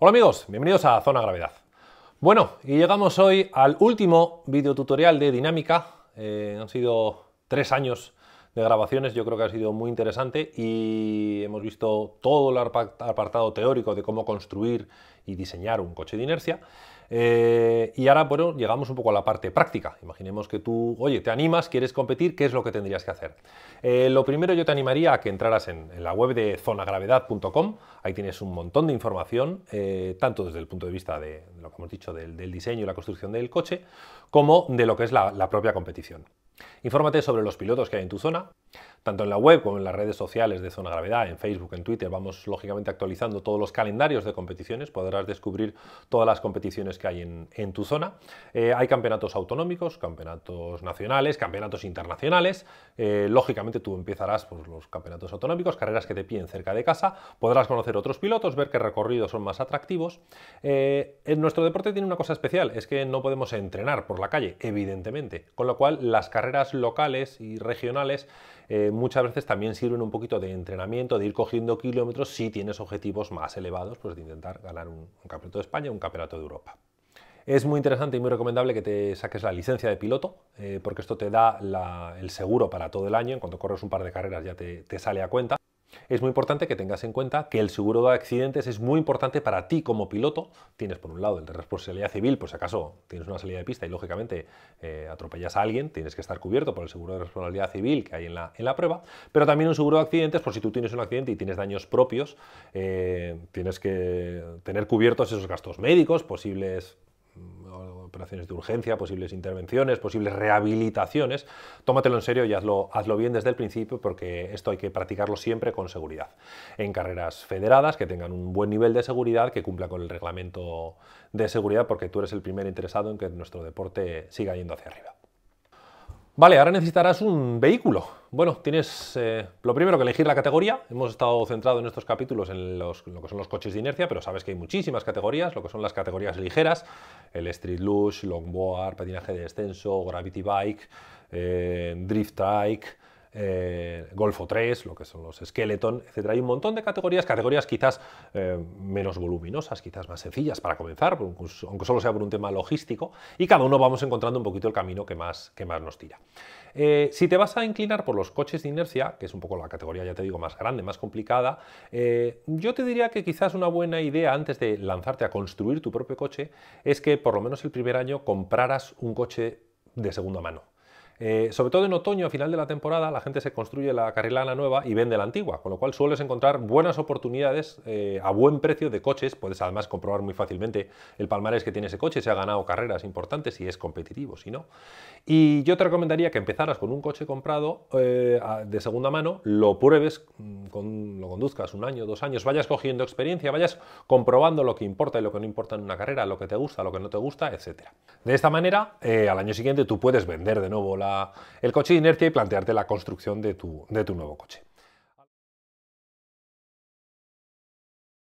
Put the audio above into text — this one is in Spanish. Hola amigos, bienvenidos a Zona Gravedad. Bueno, y llegamos hoy al último videotutorial de dinámica. Han sido 3 años de grabaciones, yo creo que ha sido muy interesante y hemos visto todo el apartado teórico de cómo construir y diseñar un coche de inercia. Y ahora, bueno, llegamos un poco a la parte práctica. Imaginemos que tú, oye, te animas, quieres competir, ¿qué es lo que tendrías que hacer? Lo primero, yo te animaría a que entraras en la web de zonagravedad.com. Ahí tienes un montón de información, tanto desde el punto de vista de lo que hemos dicho del diseño y la construcción del coche, como de lo que es la propia competición. Infórmate sobre los pilotos que hay en tu zona, tanto en la web como en las redes sociales de Zona Gravedad, en Facebook, en Twitter. Vamos lógicamente actualizando todos los calendarios de competiciones, podrás descubrir todas las competiciones que hay en tu zona. Hay campeonatos autonómicos, campeonatos nacionales, campeonatos internacionales. Lógicamente tú empezarás por los campeonatos autonómicos, carreras que te piden cerca de casa, podrás conocer otros pilotos, ver qué recorridos son más atractivos. En nuestro deporte tiene una cosa especial, es que no podemos entrenar por la calle, evidentemente, con lo cual las carreras locales y regionales muchas veces también sirven un poquito de entrenamiento, de ir cogiendo kilómetros si tienes objetivos más elevados, pues de intentar ganar un campeonato de España, un campeonato de Europa. Es muy interesante y muy recomendable que te saques la licencia de piloto, porque esto te da el seguro para todo el año. En cuanto corres un par de carreras ya te sale a cuenta. Es muy importante que tengas en cuenta que el seguro de accidentes es muy importante para ti como piloto. Tienes por un lado el de responsabilidad civil, pues si acaso tienes una salida de pista y lógicamente atropellas a alguien, tienes que estar cubierto por el seguro de responsabilidad civil que hay en la prueba, pero también un seguro de accidentes por si tú tienes un accidente y tienes daños propios, tienes que tener cubiertos esos gastos médicos, posibles operaciones de urgencia, posibles intervenciones, posibles rehabilitaciones. Tómatelo en serio y hazlo bien desde el principio, porque esto hay que practicarlo siempre con seguridad. En carreras federadas, que tengan un buen nivel de seguridad, que cumpla con el reglamento de seguridad, porque tú eres el primer interesado en que nuestro deporte siga yendo hacia arriba. Vale, ahora necesitarás un vehículo. Bueno, tienes lo primero que elegir la categoría. Hemos estado centrados en estos capítulos en lo que son los coches de inercia, pero sabes que hay muchísimas categorías, lo que son las categorías ligeras, el Street Luge, Longboard, Patinaje de Descenso, Gravity Bike, Drift Trike, Golfo 3, lo que son los Skeleton, etc. Hay un montón de categorías quizás menos voluminosas, quizás más sencillas para comenzar, aunque solo sea por un tema logístico, y cada uno vamos encontrando un poquito el camino que más nos tira. Si te vas a inclinar por los coches de inercia, que es un poco la categoría, ya te digo, más grande, más complicada, yo te diría que quizás una buena idea antes de lanzarte a construir tu propio coche es que por lo menos el primer año compraras un coche de segunda mano. Sobre todo en otoño, a final de la temporada, la gente se construye la carrilana nueva y vende la antigua, con lo cual sueles encontrar buenas oportunidades a buen precio de coches. Puedes además comprobar muy fácilmente el palmarés que tiene ese coche, si ha ganado carreras importantes, si es competitivo, si no. Y yo te recomendaría que empezaras con un coche comprado de segunda mano, lo pruebes, lo conduzcas 1 año, 2 años, vayas cogiendo experiencia, vayas comprobando lo que importa y lo que no importa en una carrera, lo que te gusta, lo que no te gusta, etc. De esta manera, al año siguiente tú puedes vender de nuevo el coche de inercia y plantearte la construcción de tu nuevo coche.